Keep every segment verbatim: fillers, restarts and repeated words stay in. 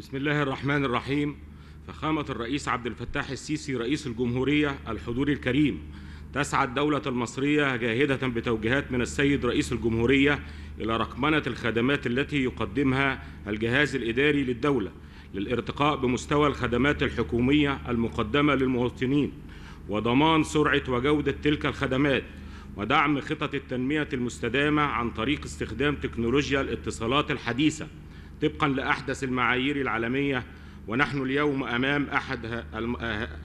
بسم الله الرحمن الرحيم. فخامة الرئيس عبد الفتاح السيسي رئيس الجمهورية، الحضور الكريم، تسعى الدولة المصرية جاهدة بتوجيهات من السيد رئيس الجمهورية إلى رقمنة الخدمات التي يقدمها الجهاز الإداري للدولة للارتقاء بمستوى الخدمات الحكومية المقدمة للمواطنين وضمان سرعة وجودة تلك الخدمات، ودعم خطط التنمية المستدامة عن طريق استخدام تكنولوجيا الاتصالات الحديثة طبقاً لأحدث المعايير العالمية. ونحن اليوم أمام أحد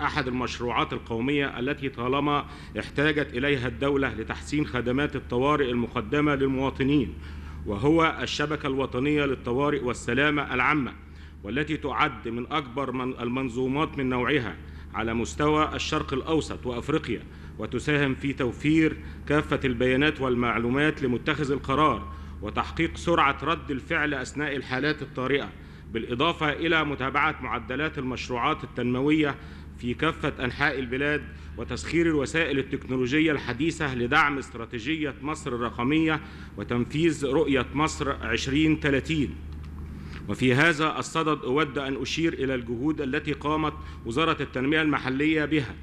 أحد المشروعات القومية التي طالما احتاجت إليها الدولة لتحسين خدمات الطوارئ المقدمة للمواطنين، وهو الشبكة الوطنية للطوارئ والسلامة العامة، والتي تعد من أكبر من المنظومات من نوعها على مستوى الشرق الأوسط وأفريقيا، وتساهم في توفير كافة البيانات والمعلومات لمتخذ القرار وتحقيق سرعة رد الفعل أثناء الحالات الطارئة، بالإضافة إلى متابعة معدلات المشروعات التنموية في كافة أنحاء البلاد، وتسخير الوسائل التكنولوجية الحديثة لدعم استراتيجية مصر الرقمية وتنفيذ رؤية مصر ألفين وثلاثين. وفي هذا الصدد أود أن أشير إلى الجهود التي قامت وزارة التنمية المحلية بها.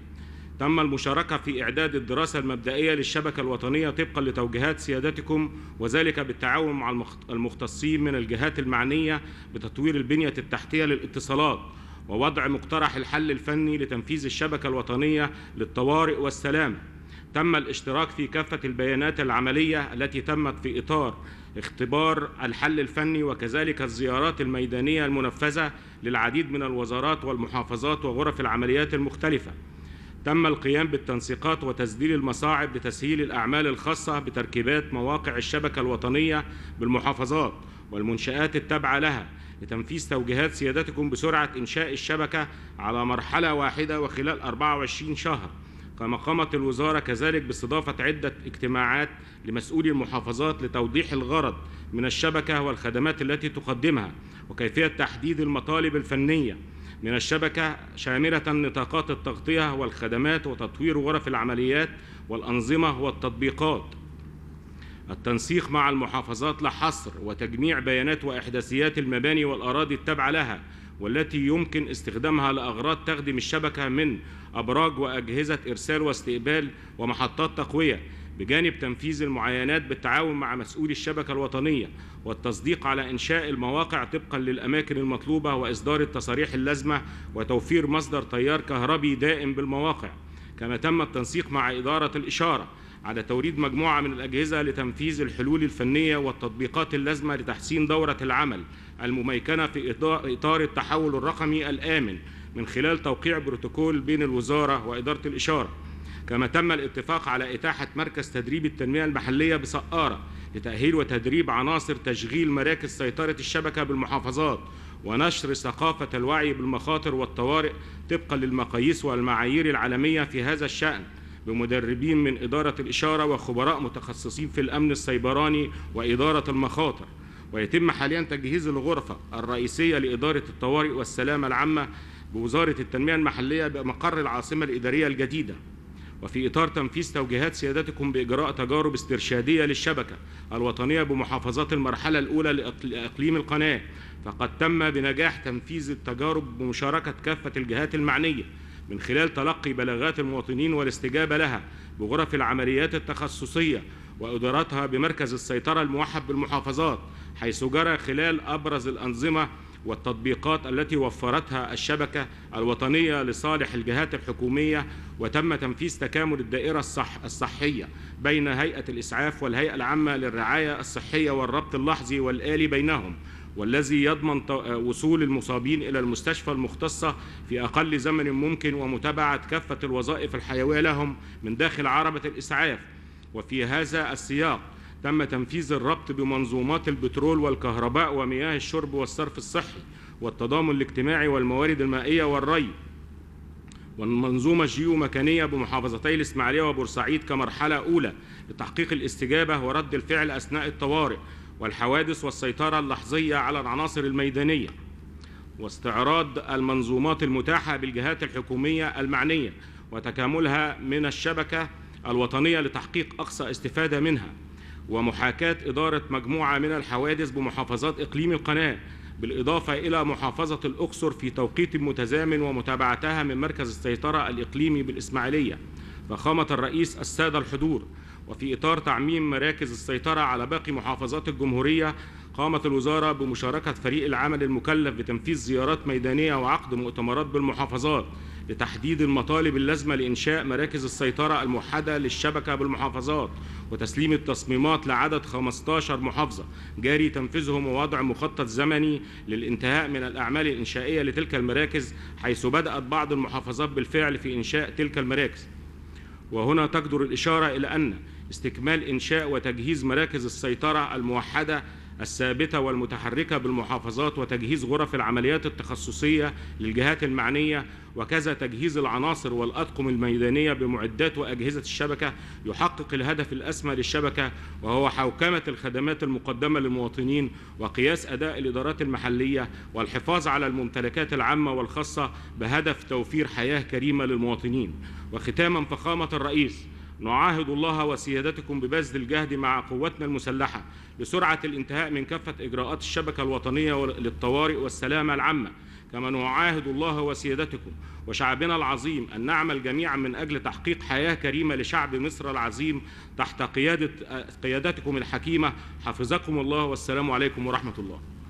تم المشاركة في إعداد الدراسة المبدئية للشبكة الوطنية طبقاً لتوجيهات سيادتكم، وذلك بالتعاون مع المختصين من الجهات المعنية بتطوير البنية التحتية للاتصالات، ووضع مقترح الحل الفني لتنفيذ الشبكة الوطنية للطوارئ والسلامة. تم الاشتراك في كافة البيانات العملية التي تمت في إطار اختبار الحل الفني، وكذلك الزيارات الميدانية المنفذة للعديد من الوزارات والمحافظات وغرف العمليات المختلفة. تم القيام بالتنسيقات وتسجيل المصاعب لتسهيل الأعمال الخاصة بتركيبات مواقع الشبكة الوطنية بالمحافظات والمنشآت التابعة لها، لتنفيذ توجيهات سيادتكم بسرعة إنشاء الشبكة على مرحلة واحدة وخلال أربعة وعشرين شهر. كما قامت الوزارة كذلك باستضافة عدة اجتماعات لمسؤولي المحافظات لتوضيح الغرض من الشبكة والخدمات التي تقدمها، وكيفية تحديد المطالب الفنية من الشبكة شاملة نطاقات التغطية والخدمات، وتطوير غرف العمليات والأنظمة والتطبيقات. التنسيق مع المحافظات لحصر وتجميع بيانات وإحداثيات المباني والأراضي التابعة لها، والتي يمكن استخدامها لأغراض تخدم الشبكة من أبراج وأجهزة إرسال واستقبال ومحطات تقوية، بجانب تنفيذ المعاينات بالتعاون مع مسؤولي الشبكة الوطنية، والتصديق على إنشاء المواقع طبقاً للأماكن المطلوبة، وإصدار التصاريح اللازمة، وتوفير مصدر تيار كهربي دائم بالمواقع. كما تم التنسيق مع إدارة الإشارة على توريد مجموعة من الأجهزة لتنفيذ الحلول الفنية والتطبيقات اللازمة لتحسين دورة العمل المميكنة في إطار التحول الرقمي الآمن، من خلال توقيع بروتوكول بين الوزارة وإدارة الإشارة. كما تم الاتفاق على إتاحة مركز تدريب التنمية المحلية بسقارة لتأهيل وتدريب عناصر تشغيل مراكز سيطرة الشبكة بالمحافظات، ونشر ثقافة الوعي بالمخاطر والطوارئ طبقاً للمقاييس والمعايير العالمية في هذا الشأن، بمدربين من إدارة الإشارة وخبراء متخصصين في الأمن السيبراني وإدارة المخاطر. ويتم حالياً تجهيز الغرفة الرئيسية لإدارة الطوارئ والسلامة العامة بوزارة التنمية المحلية بمقر العاصمة الإدارية الجديدة. وفي إطار تنفيذ توجيهات سيادتكم بإجراء تجارب استرشادية للشبكة الوطنية بمحافظات المرحلة الأولى لإقليم القناة، فقد تم بنجاح تنفيذ التجارب بمشاركة كافة الجهات المعنية، من خلال تلقي بلاغات المواطنين والاستجابة لها بغرف العمليات التخصصية وإدارتها بمركز السيطرة الموحد بالمحافظات، حيث جرى خلال أبرز الأنظمة والتطبيقات التي وفرتها الشبكة الوطنية لصالح الجهات الحكومية. وتم تنفيذ تكامل الدائرة الصح الصحية بين هيئة الإسعاف والهيئة العامة للرعاية الصحية، والربط اللحظي والآلي بينهم، والذي يضمن وصول المصابين إلى المستشفى المختصة في أقل زمن ممكن، ومتابعة كافة الوظائف الحيوية لهم من داخل عربة الإسعاف. وفي هذا السياق تم تنفيذ الربط بمنظومات البترول والكهرباء ومياه الشرب والصرف الصحي والتضامن الاجتماعي والموارد المائية والري، والمنظومة الجيوميكانية بمحافظتي الإسماعيلية وبورسعيد كمرحلة أولى لتحقيق الاستجابة ورد الفعل أثناء الطوارئ والحوادث، والسيطرة اللحظية على العناصر الميدانية، واستعراض المنظومات المتاحة بالجهات الحكومية المعنية وتكاملها من الشبكة الوطنية لتحقيق أقصى استفادة منها، ومحاكاة إدارة مجموعة من الحوادث بمحافظات إقليم القناة بالإضافة إلى محافظة الأقصر في توقيت متزامن ومتابعتها من مركز السيطرة الإقليمي بالإسماعيلية، فخامة الرئيس السادة الحضور. وفي إطار تعميم مراكز السيطرة على باقي محافظات الجمهورية، قامت الوزارة بمشاركة فريق العمل المكلف بتنفيذ زيارات ميدانية وعقد مؤتمرات بالمحافظات لتحديد المطالب اللازمة لإنشاء مراكز السيطرة الموحدة للشبكة بالمحافظات، وتسليم التصميمات لعدد خمسة عشر محافظة جاري تنفيذهم، ووضع مخطط زمني للانتهاء من الأعمال الإنشائية لتلك المراكز، حيث بدأت بعض المحافظات بالفعل في إنشاء تلك المراكز. وهنا تجدر الإشارة إلى أن استكمال إنشاء وتجهيز مراكز السيطرة الموحدة الثابتة والمتحركة بالمحافظات، وتجهيز غرف العمليات التخصصية للجهات المعنية، وكذا تجهيز العناصر والأطقم الميدانية بمعدات وأجهزة الشبكة، يحقق الهدف الأسمى للشبكة، وهو حوكمة الخدمات المقدمة للمواطنين وقياس أداء الإدارات المحلية والحفاظ على الممتلكات العامة والخاصة بهدف توفير حياة كريمة للمواطنين. وختاماً، فخامة الرئيس، نعاهد الله وسيادتكم ببذل الجهد مع قواتنا المسلحة لسرعة الانتهاء من كافة إجراءات الشبكة الوطنية للطوارئ والسلامة العامة، كما نعاهد الله وسيادتكم وشعبنا العظيم أن نعمل جميعا من أجل تحقيق حياة كريمة لشعب مصر العظيم تحت قيادة قيادتكم الحكيمة. حفظكم الله، والسلام عليكم ورحمة الله.